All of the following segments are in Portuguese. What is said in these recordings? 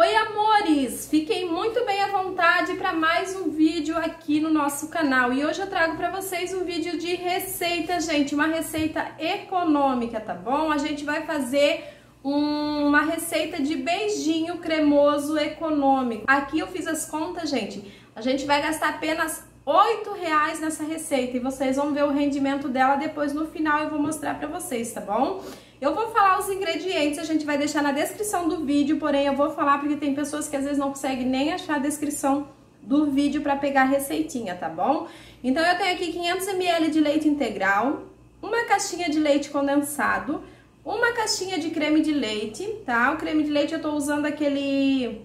Oi, amores! Fiquem muito bem à vontade para mais um vídeo aqui no nosso canal. E hoje eu trago para vocês um vídeo de receita, gente. Uma receita econômica, tá bom? A gente vai fazer uma receita de beijinho cremoso econômico. Aqui eu fiz as contas, gente. A gente vai gastar apenas R$8 nessa receita e vocês vão ver o rendimento dela depois no final. Eu vou mostrar para vocês, tá bom? Eu vou falar os ingredientes, a gente vai deixar na descrição do vídeo, porém eu vou falar porque tem pessoas que às vezes não conseguem nem achar a descrição do vídeo para pegar a receitinha, tá bom? Então eu tenho aqui 500 ml de leite integral, uma caixinha de leite condensado, uma caixinha de creme de leite, tá? O creme de leite eu tô usando aquele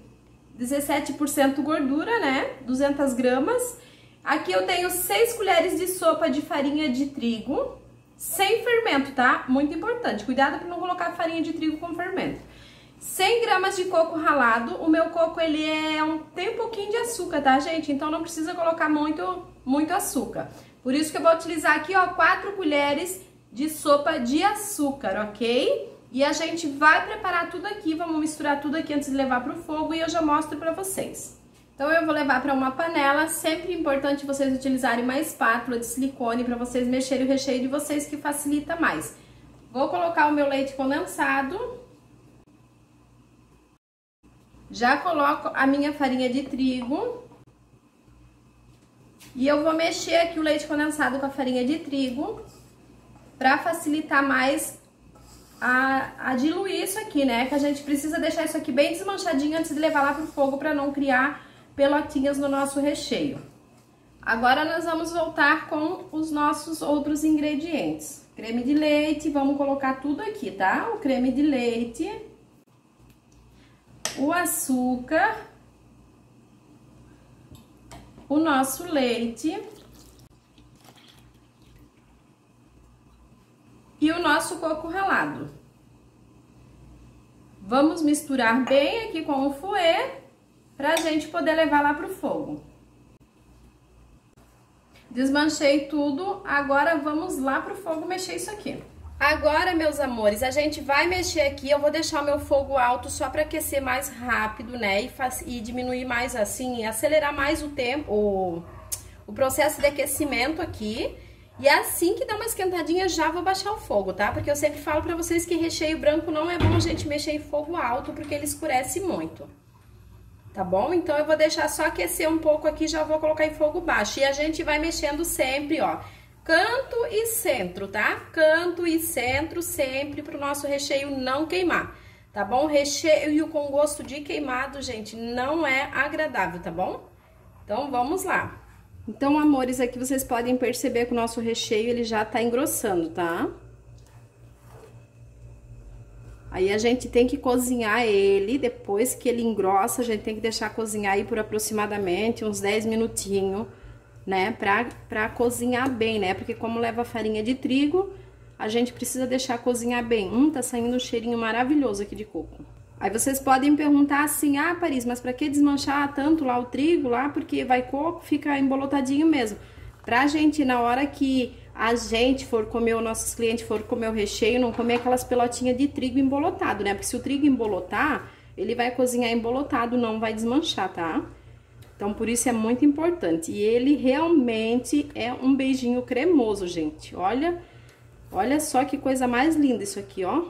17% gordura, né? 200 gramas. Aqui eu tenho 6 colheres de sopa de farinha de trigo, sem fermento, tá? Muito importante, cuidado para não colocar farinha de trigo com fermento. 100 gramas de coco ralado, o meu coco ele tem um pouquinho de açúcar, tá, gente? Então não precisa colocar muito açúcar. Por isso que eu vou utilizar aqui, ó, 4 colheres de sopa de açúcar, ok? E a gente vai preparar tudo aqui, vamos misturar tudo aqui antes de levar pro fogo e eu já mostro pra vocês. Então eu vou levar para uma panela, sempre importante vocês utilizarem uma espátula de silicone para vocês mexerem o recheio de vocês, que facilita mais. Vou colocar o meu leite condensado. Já coloco a minha farinha de trigo. E eu vou mexer aqui o leite condensado com a farinha de trigo para facilitar mais a diluir isso aqui, né? Que a gente precisa deixar isso aqui bem desmanchadinho antes de levar lá pro fogo para não criar pelotinhas no nosso recheio. Agora nós vamos voltar com os nossos outros ingredientes. Creme de leite, vamos colocar tudo aqui, tá? O creme de leite, o açúcar, o nosso leite e o nosso coco ralado. Vamos misturar bem aqui com o fouet, pra gente poder levar lá pro fogo. Desmanchei tudo, agora vamos lá pro fogo mexer isso aqui. Agora, meus amores, a gente vai mexer aqui, eu vou deixar o meu fogo alto só pra aquecer mais rápido, né? E diminuir mais assim, acelerar mais o tempo, o processo de aquecimento aqui. E assim que dá uma esquentadinha, já vou baixar o fogo, tá? Porque eu sempre falo pra vocês que recheio branco não é bom a gente mexer em fogo alto, porque ele escurece muito. Tá bom? Então eu vou deixar só aquecer um pouco aqui, já vou colocar em fogo baixo. E a gente vai mexendo sempre, ó, canto e centro, tá? Canto e centro sempre pro nosso recheio não queimar, tá bom? Recheio com gosto de queimado, gente, não é agradável, tá bom? Então vamos lá. Então, amores, aqui vocês podem perceber que o nosso recheio ele já tá engrossando, tá? Aí a gente tem que cozinhar ele, depois que ele engrossa, a gente tem que deixar cozinhar aí por aproximadamente uns 10 minutinhos, né? Pra cozinhar bem, né? Porque como leva farinha de trigo, a gente precisa deixar cozinhar bem. Tá saindo um cheirinho maravilhoso aqui de coco. Aí vocês podem perguntar assim, ah, Paris, mas pra que desmanchar tanto lá o trigo lá? Porque vai coco, fica embolotadinho mesmo. Pra gente, na hora que a gente for comer, os nossos clientes for comer o recheio, não comer aquelas pelotinhas de trigo embolotado, né? Porque se o trigo embolotar, ele vai cozinhar embolotado, não vai desmanchar, tá? Então, por isso é muito importante. E ele realmente é um beijinho cremoso, gente. Olha, olha só que coisa mais linda isso aqui, ó.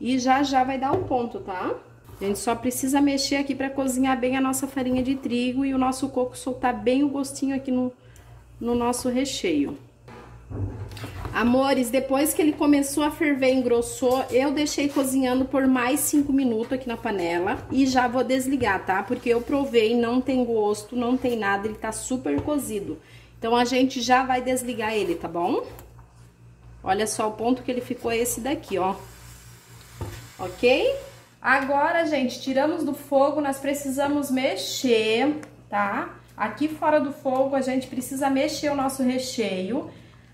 E já já vai dar o ponto, tá? A gente só precisa mexer aqui pra cozinhar bem a nossa farinha de trigo e o nosso coco soltar bem o gostinho aqui no nosso recheio. Amores, depois que ele começou a ferver e engrossou, eu deixei cozinhando por mais 5 minutos aqui na panela e já vou desligar, tá? Porque eu provei, não tem gosto, não tem nada, ele tá super cozido. Então a gente já vai desligar ele, tá bom? Olha só o ponto que ele ficou, esse daqui, ó. Ok? Agora, gente, tiramos do fogo, nós precisamos mexer, tá? Aqui fora do fogo a gente precisa mexer o nosso recheio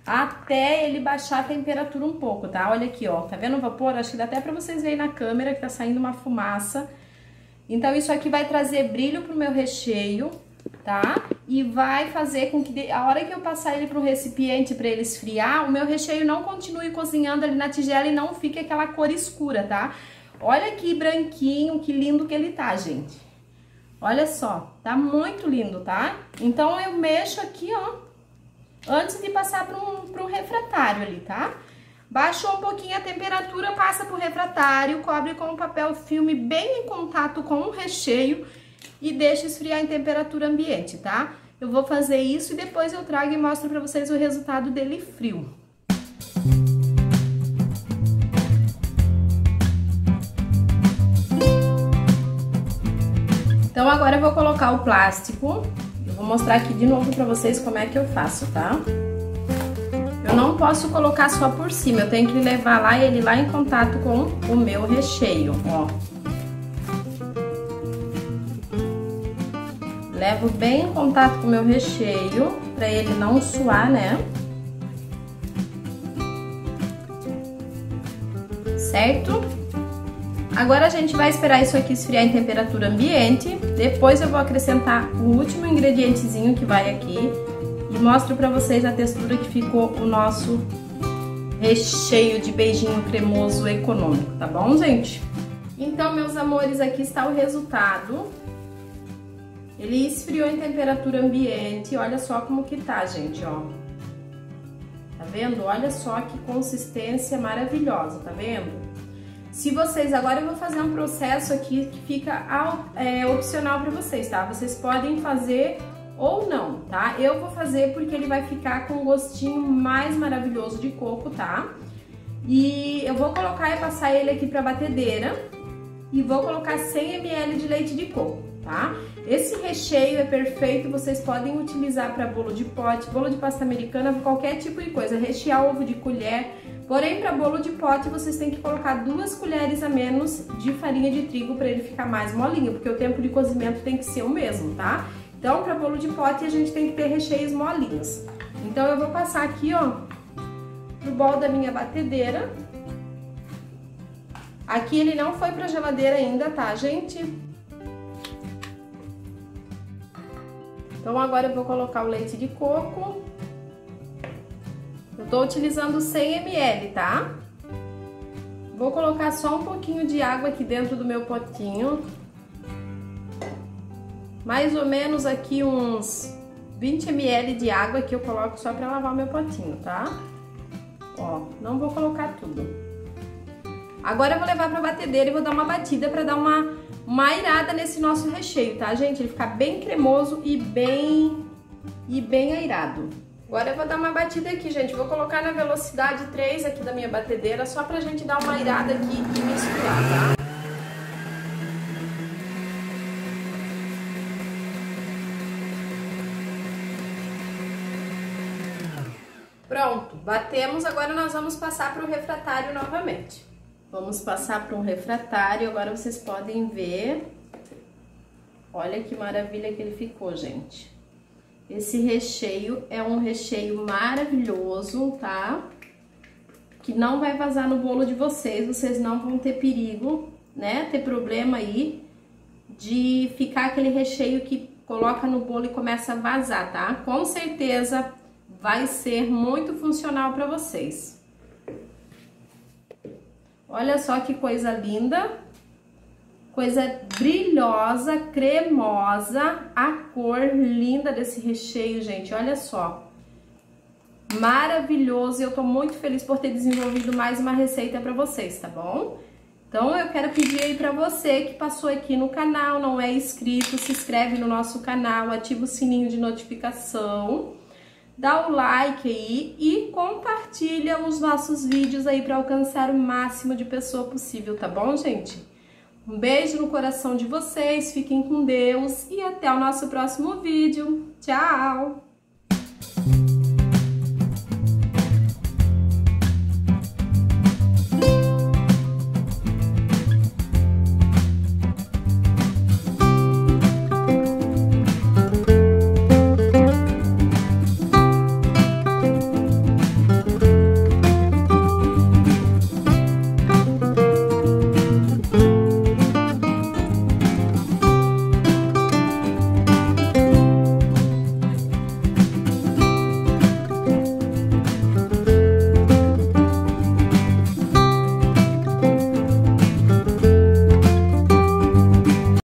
até ele baixar a temperatura um pouco, tá? Olha aqui, ó, tá vendo o vapor? Acho que dá até pra vocês verem na câmera que tá saindo uma fumaça. Então isso aqui vai trazer brilho pro meu recheio, tá? E vai fazer com que a hora que eu passar ele pro recipiente pra ele esfriar, o meu recheio não continue cozinhando ali na tigela e não fique aquela cor escura, tá? Olha que branquinho, que lindo que ele tá, gente. Olha só, tá muito lindo, tá? Então, eu mexo aqui, ó, antes de passar pro refratário ali, tá? Baixou um pouquinho a temperatura, passa pro refratário, cobre com o papel filme bem em contato com o recheio e deixa esfriar em temperatura ambiente, tá? Eu vou fazer isso e depois eu trago e mostro pra vocês o resultado dele frio. Então agora eu vou colocar o plástico. Eu vou mostrar aqui de novo pra vocês como é que eu faço, tá? Eu não posso colocar só por cima, eu tenho que levar lá ele lá em contato com o meu recheio, ó. Levo bem em contato com o meu recheio, pra ele não suar, né? Certo? Agora a gente vai esperar isso aqui esfriar em temperatura ambiente. Depois eu vou acrescentar o último ingredientezinho que vai aqui. E mostro pra vocês a textura que ficou o nosso recheio de beijinho cremoso econômico, tá bom, gente? Então, meus amores, aqui está o resultado. Ele esfriou em temperatura ambiente, olha só como que tá, gente, ó. Tá vendo? Olha só que consistência maravilhosa, tá vendo? Se vocês... Agora eu vou fazer um processo aqui que fica opcional pra vocês, tá? Vocês podem fazer... ou não, tá? Eu vou fazer porque ele vai ficar com um gostinho mais maravilhoso de coco, tá? E eu vou colocar e passar ele aqui pra batedeira e vou colocar 100 ml de leite de coco, tá? Esse recheio é perfeito, vocês podem utilizar pra bolo de pote, bolo de pasta americana, qualquer tipo de coisa, rechear ovo de colher. Porém, para bolo de pote, vocês têm que colocar 2 colheres a menos de farinha de trigo pra ele ficar mais molinho, porque o tempo de cozimento tem que ser o mesmo, tá? Então, para bolo de pote, a gente tem que ter recheios molinhos. Então, eu vou passar aqui, ó, pro bol da minha batedeira. Aqui ele não foi pra geladeira ainda, tá, gente? Então, agora eu vou colocar o leite de coco. Eu tô utilizando 100 ml, tá? Vou colocar só um pouquinho de água aqui dentro do meu potinho. Mais ou menos aqui uns 20 ml de água que eu coloco só pra lavar o meu potinho, tá? Ó, não vou colocar tudo. Agora eu vou levar pra batedeira e vou dar uma batida pra dar uma airada nesse nosso recheio, tá, gente? Ele fica bem cremoso e bem airado. Agora eu vou dar uma batida aqui, gente. Vou colocar na velocidade 3 aqui da minha batedeira só pra gente dar uma airada aqui e misturar, tá? Pronto, batemos, agora nós vamos passar para o refratário novamente. Vamos passar para um refratário, agora vocês podem ver. Olha que maravilha que ele ficou, gente. Esse recheio é um recheio maravilhoso, tá? Que não vai vazar no bolo de vocês, vocês não vão ter perigo, né? Ter problema aí de ficar aquele recheio que coloca no bolo e começa a vazar, tá? Com certeza... vai ser muito funcional para vocês. Olha só que coisa linda. Coisa brilhosa, cremosa. A cor linda desse recheio, gente. Olha só. Maravilhoso. Eu tô muito feliz por ter desenvolvido mais uma receita para vocês, tá bom? Então, eu quero pedir aí pra você que passou aqui no canal, não é inscrito, se inscreve no nosso canal, ativa o sininho de notificação. Dá o like aí e compartilha os nossos vídeos aí para alcançar o máximo de pessoa possível, tá bom, gente? Um beijo no coração de vocês, fiquem com Deus e até o nosso próximo vídeo. Tchau!